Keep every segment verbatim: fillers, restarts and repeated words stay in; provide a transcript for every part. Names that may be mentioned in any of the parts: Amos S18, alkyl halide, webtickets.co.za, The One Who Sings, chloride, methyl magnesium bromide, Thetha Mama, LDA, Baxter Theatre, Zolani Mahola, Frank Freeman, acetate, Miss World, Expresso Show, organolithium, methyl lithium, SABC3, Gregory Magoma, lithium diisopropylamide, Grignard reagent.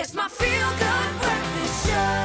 It's my feel-good breakfast show.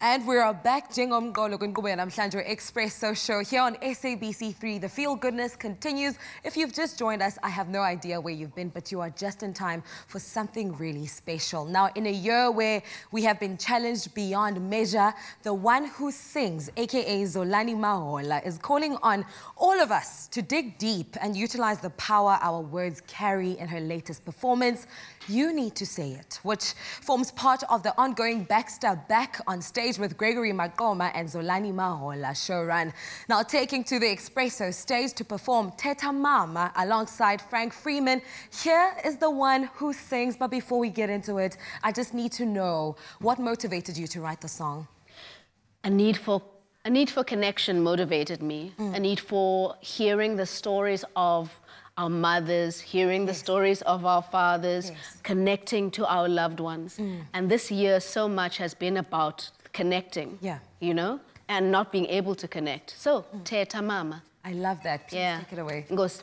And we are back. Jengom Golo Gunkube and I'm Shandra Expresso Show here on S A B C three. The feel goodness continues. If you've just joined us, I have no idea where you've been, but you are just in time for something really special. Now, in a year where we have been challenged beyond measure, the one who sings, aka Zolani Mahola, is calling on all of us to dig deep and utilize the power our words carry in her latest performance, You Need to Say It, which forms part of the ongoing Baxter Back on Stage with Gregory Magoma and Zolani Mahola showrun. Now taking to the Expresso stage to perform Thetha Mama alongside Frank Freeman, here is the one who sings. But before we get into it, I just need to know, what motivated you to write the song? A need for, a need for connection motivated me. Mm. A need for hearing the stories of our mothers, hearing yes. the stories of our fathers, yes. connecting to our loved ones. Mm. And this year, so much has been about connecting, yeah. you know, and not being able to connect. So, mm. Thetha Mama. I love that. Please yeah. take it away. It goes.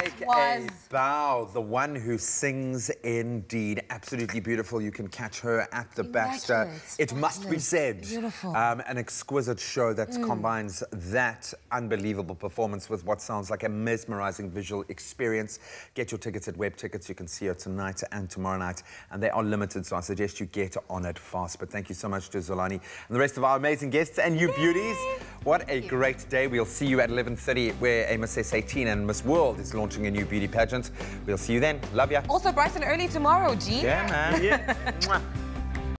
Take was... a bow. The One Who Sings, indeed. Absolutely beautiful. You can catch her at the Baxter. It must be said. Beautiful. Um, an exquisite show that mm. combines that unbelievable performance with what sounds like a mesmerizing visual experience. Get your tickets at WebTickets. You can see her tonight and tomorrow night. And they are limited, so I suggest you get on it fast. But thank you so much to Zolani and the rest of our amazing guests and you Yay. beauties. What thank a you. great day. We'll see you at eleven thirty where Amos S eighteen and Miss World is launching a new beauty pageant. We'll see you then. Love ya. Also bright and early tomorrow, G. Yeah, man. Yeah.